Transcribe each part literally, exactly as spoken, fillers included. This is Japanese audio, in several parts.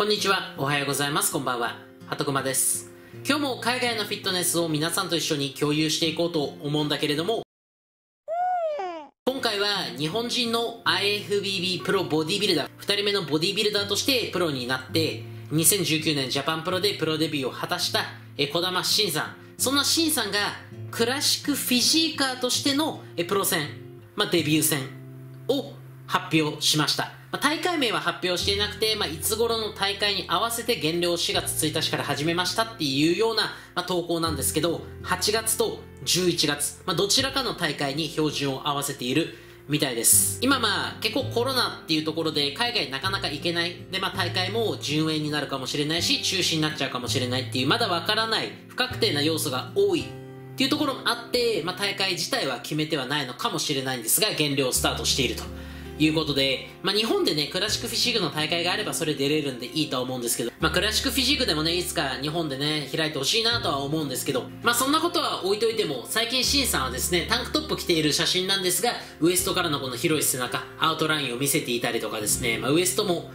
こんにちは、おはようございます、こんばんは、はとくまです。今日も海外のフィットネスを皆さんと一緒に共有していこうと思うんだけれども、今回は日本人の アイエフビービー プロボディビルダー、ふたりめのボディビルダーとしてプロになって、にせんじゅうきゅうねんジャパンプロでプロデビューを果たした児玉慎さん。そんな慎さんがクラシックフィジーカーとしてのプロ戦、まあ、デビュー戦を発表しました。大会名は発表していなくて、まあ、いつ頃の大会に合わせて減量をしがつついたちから始めましたっていうような、まあ、投稿なんですけど、はちがつとじゅういちがつ、まあ、どちらかの大会に標準を合わせているみたいです。今まあ結構コロナっていうところで海外なかなか行けないで、まあ、大会も順延になるかもしれないし中止になっちゃうかもしれないっていうまだわからない不確定な要素が多いっていうところもあって、まあ、大会自体は決めてはないのかもしれないんですが減量をスタートしているということで、まあ、日本でねクラシックフィジークの大会があればそれ出れるんでいいとは思うんですけど、まあ、クラシックフィジークでもねいつか日本でね開いてほしいなとは思うんですけど、まあ、そんなことは置いといても最近シンさんはですねタンクトップ着ている写真なんですがウエストからのこの広い背中アウトラインを見せていたりとかですね、まあ、ウエストも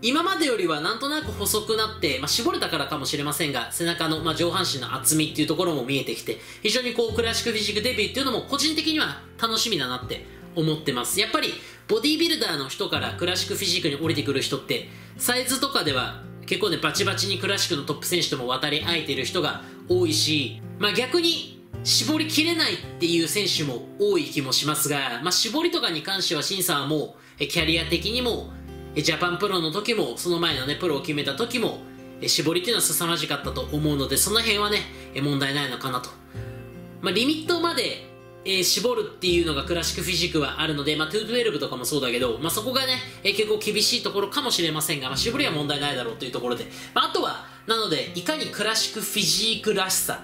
今までよりはなんとなく細くなって、まあ、絞れたからかもしれませんが背中の、まあ、上半身の厚みっていうところも見えてきて非常にこうクラシックフィジークデビューっていうのも個人的には楽しみだなって思ってます。やっぱりボディビルダーの人からクラシックフィジークに降りてくる人ってサイズとかでは結構ねバチバチにクラシックのトップ選手とも渡り合えてる人が多いし、まあ、逆に絞りきれないっていう選手も多い気もしますが、まあ、絞りとかに関しては慎さんはもうキャリア的にもジャパンプロの時もその前のねプロを決めた時も絞りっていうのは凄まじかったと思うのでその辺はね問題ないのかなと、まあ、リミットまでえー、絞るっていうのがクラシックフィジークはあるので、まあ、にひゃくじゅうにとかもそうだけど、まあ、そこがね、えー、結構厳しいところかもしれませんが、まあ、絞りは問題ないだろうというところで、まあ、あとはなのでいかにクラシックフィジークらしさ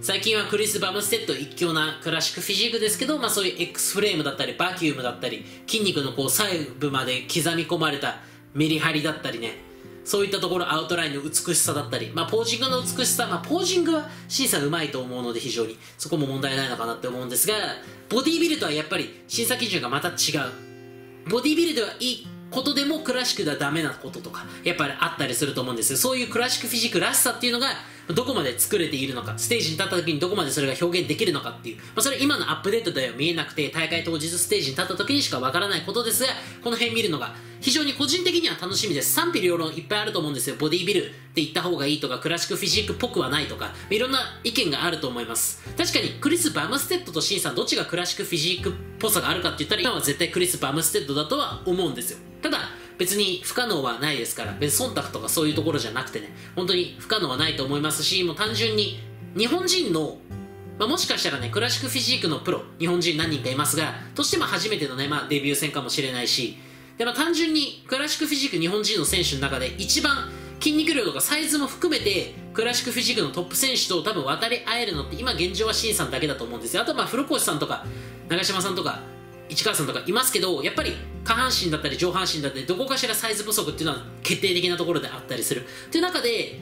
最近はクリス・バムステッド一強なクラシックフィジークですけど、まあ、そういう X フレームだったりバキュームだったり筋肉のこう細部まで刻み込まれたメリハリだったりねそういったところアウトラインの美しさだったり、まあ、ポージングの美しさ、まあ、ポージングは慎さんうまいと思うので非常にそこも問題ないのかなって思うんですがボディビルとはやっぱり審査基準がまた違う。ボディビルではいいことでもクラシックではダメなこととかやっぱりあったりすると思うんですよ。そういうクラシックフィジークらしさっていうのがどこまで作れているのかステージに立った時にどこまでそれが表現できるのかっていう、まあ、それは今のアップデートでは見えなくて大会当日ステージに立った時にしかわからないことですがこの辺見るのが非常に個人的には楽しみです。賛否両論いっぱいあると思うんですよ。ボディビルって言った方がいいとかクラシックフィジークっぽくはないとかいろんな意見があると思います。確かにクリス・バムステッドとシンさんどっちがクラシックフィジークっぽさがあるかって言ったら今は絶対クリス・バムステッドだとは思うんですよ。ただ別に不可能はないですから別に忖度とかそういうところじゃなくてね本当に不可能はないと思いますしもう単純に日本人の、まあ、もしかしたらねクラシックフィジークのプロ日本人何人かいますがとしても初めてのね、まあ、デビュー戦かもしれないしで、まあ、単純にクラシックフィジーク日本人の選手の中で一番筋肉量とかサイズも含めてクラシックフィジークのトップ選手と多分渡り合えるのって今現状は慎さんだけだと思うんですよ。あとまあ古越さんとか長嶋さんとか市川さんとかいますけどやっぱり下半身だったり上半身だったりどこかしらサイズ不足っていうのは決定的なところであったりするという中で、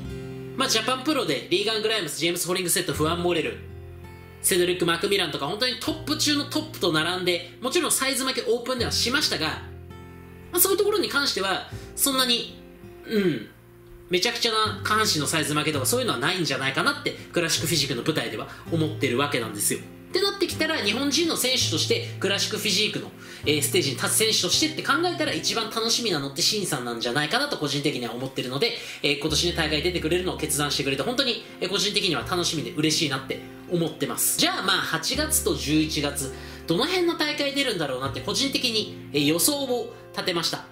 まあ、ジャパンプロでリーガン・グライムスジェームス・ホリングセットフアン・モレルセドリック・マクミランとか本当にトップ中のトップと並んでもちろんサイズ負けオープンではしましたが、まあ、そういうところに関してはそんなにうんめちゃくちゃな下半身のサイズ負けとかそういうのはないんじゃないかなってクラシックフィジークの舞台では思ってるわけなんですよ。ってなってきたら日本人の選手としてクラシックフィジークの、えー、ステージに立つ選手としてって考えたら一番楽しみなのって慎さんなんじゃないかなと個人的には思ってるので、えー、今年ね大会出てくれるのを決断してくれて本当に、えー、個人的には楽しみで嬉しいなって思ってます。じゃあまあはちがつとじゅういちがつどの辺の大会出るんだろうなって個人的に、えー、予想を立てました。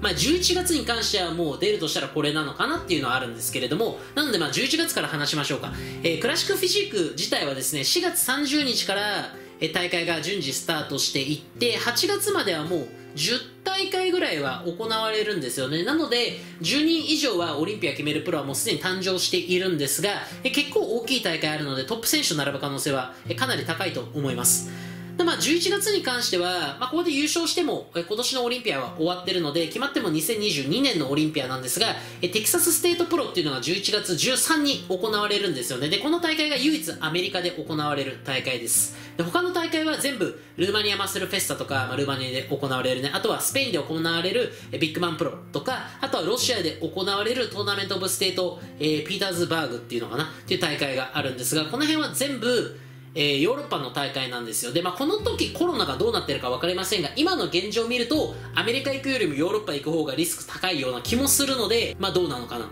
まあ、じゅういちがつに関してはもう出るとしたらこれなのかなっていうのはあるんですけれどもなのでまあじゅういちがつから話しましょうか、えー、クラシックフィジーク自体はですねしがつさんじゅうにちから大会が順次スタートしていってはちがつまではもうじゅうたいかいぐらいは行われるんですよね。なのでじゅうにんいじょうはオリンピア決めるプロはもうすでに誕生しているんですが結構大きい大会あるのでトップ選手と並ぶ可能性はかなり高いと思います。で、まあ、じゅういちがつに関しては、まあ、ここで優勝しても今年のオリンピアは終わってるので、決まってもにせんにじゅうにねんのオリンピアなんですが、テキサスステートプロっていうのがじゅういちがつじゅうさんにちに行われるんですよね。でこの大会が唯一アメリカで行われる大会です。で他の大会は全部ルーマニアマッスルフェスタとか、まあ、ルーマニアで行われるね、あとはスペインで行われるビッグマンプロとか、あとはロシアで行われるトーナメントオブステート、えー、ピーターズバーグっていうのかなっていう大会があるんですが、この辺は全部えー、ヨーロッパの大会なんですよ。で、まあ、この時コロナがどうなってるか分かりませんが、今の現状を見るとアメリカ行くよりもヨーロッパ行く方がリスク高いような気もするので、まあ、どうなのかな、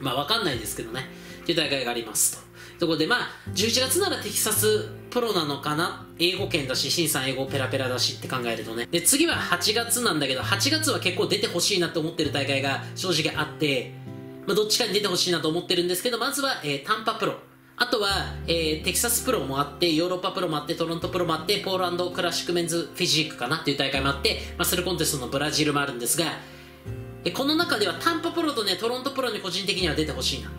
まあ、分かんないですけどねっていう大会がありますと。ということで、まあ、じゅういちがつならテキサスプロなのかな、英語圏だし、シンさん英語ペラペラだしって考えるとね。で次ははちがつなんだけど、はちがつは結構出てほしいなと思ってる大会が正直あって、まあ、どっちかに出てほしいなと思ってるんですけど、まずは、えー、タンパプロ、あとは、えー、テキサスプロもあって、ヨーロッパプロもあって、トロントプロもあって、ポーランドクラシックメンズフィジークかなっていう大会もあって、マッスルコンテストのブラジルもあるんですが、この中ではタンパプロとね、トロントプロに個人的には出てほしいな。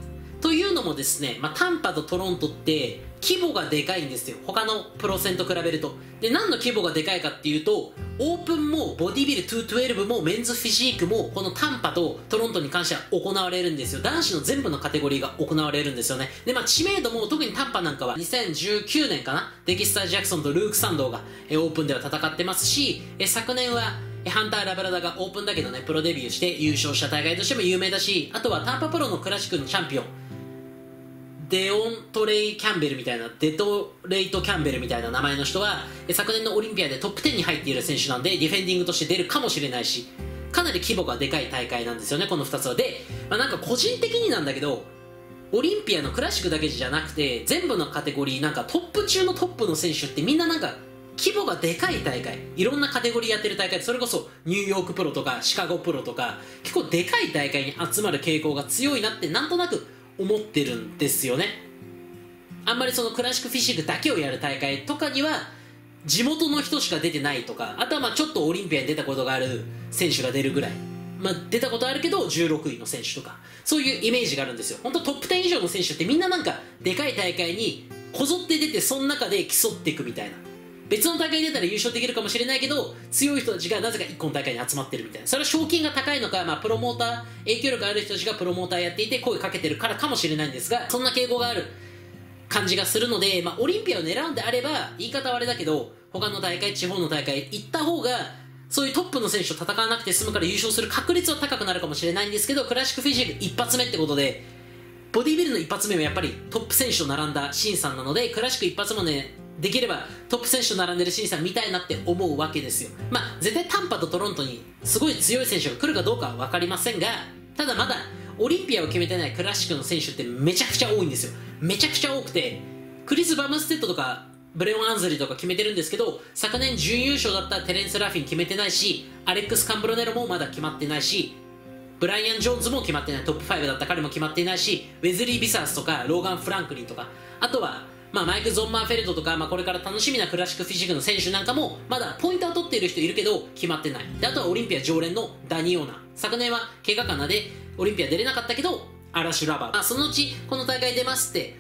というのもですね、まあ、タンパとトロントって規模がでかいんですよ。他のプロ戦と比べると。で、何の規模がでかいかっていうと、オープンもボディビルにひゃくじゅうにもメンズフィジークもこのタンパとトロントに関しては行われるんですよ。男子の全部のカテゴリーが行われるんですよね。で、まあ、知名度も特にタンパなんかはにせんじゅうきゅうねんかな、デキスター・ジャクソンとルーク・サンドーがオープンでは戦ってますし、昨年はハンター・ラブラダがオープンだけどね、プロデビューして優勝した大会としても有名だし、あとはタンパプロのクラシックのチャンピオン、デオントレイ・キャンベルみたいな、デトレイト・キャンベルみたいな名前の人は、昨年のオリンピアでトップじゅうに入っている選手なんで、ディフェンディングとして出るかもしれないし、かなり規模がでかい大会なんですよね、このふたつは。で、まあ、なんか個人的になんだけど、オリンピアのクラシックだけじゃなくて、全部のカテゴリー、なんかトップ中のトップの選手ってみんななんか、規模がでかい大会、いろんなカテゴリーやってる大会、それこそニューヨークプロとかシカゴプロとか、結構でかい大会に集まる傾向が強いなって、なんとなく、思ってるんですよね。あんまりそのクラシックフィジークだけをやる大会とかには地元の人しか出てないとか、あとはまあちょっとオリンピアに出たことがある選手が出るぐらい、まあ、出たことあるけどじゅうろくいの選手とか、そういうイメージがあるんですよ。本当トップじゅう以上の選手ってみんななんかでかい大会にこぞって出て、その中で競っていくみたいな、別の大会に出たら優勝できるかもしれないけど、強い人たちがなぜかいっこの大会に集まってるみたいな。それは賞金が高いのか、まあ、プロモーター、影響力ある人たちがプロモーターやっていて声かけてるからかもしれないんですが、そんな傾向がある感じがするので、まあ、オリンピアを狙うんであれば、言い方はあれだけど、他の大会、地方の大会行った方が、そういうトップの選手と戦わなくて済むから優勝する確率は高くなるかもしれないんですけど、クラシックフィジーク一発目ってことで、ボディビルの一発目はやっぱりトップ選手と並んだシンさんなので、クラシック一発もね、できればトップ選手と並んでるシンさん見たいなって思うわけですよ。まあ絶対タンパとトロントにすごい強い選手が来るかどうかは分かりませんが、ただまだオリンピアを決めてないクラシックの選手ってめちゃくちゃ多いんですよ。めちゃくちゃ多くて、クリス・バムステッドとかブレオン・アンズリーとか決めてるんですけど、昨年準優勝だったテレンス・ラフィン決めてないし、アレックス・カンブロネロもまだ決まってないし、ブライアン・ジョーンズも決まってない、トップファイブだった彼も決まっていないし、ウェズリー・ビサースとかローガン・フランクリンとか、あとはまあ、マイク・ゾンマーフェルドとか、まあ、これから楽しみなクラシックフィジークの選手なんかもまだポイントは取っている人いるけど決まってない。であとはオリンピア常連のダニオーナ、昨年は怪我かなでオリンピア出れなかったけどアラシュラバー、まあ、そのうちこの大会出ますって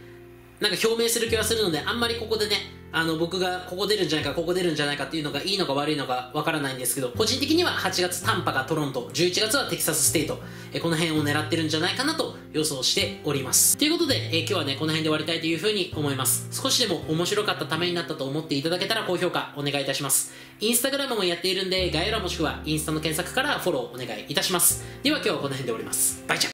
なんか表明する気はするので、あんまりここでね、あの僕がここ出るんじゃないかここ出るんじゃないかっていうのがいいのか悪いのかわからないんですけど、個人的にははちがつタンパがトロント、じゅういちがつはテキサスステート、この辺を狙ってるんじゃないかなと予想しております。ということで、えー、今日はねこの辺で終わりたいというふうに思います。少しでも面白かった、ためになったと思っていただけたら高評価お願いいたします。インスタグラムもやっているんで、概要欄もしくはインスタの検索からフォローお願いいたします。では今日はこの辺で終わります。バイチャ。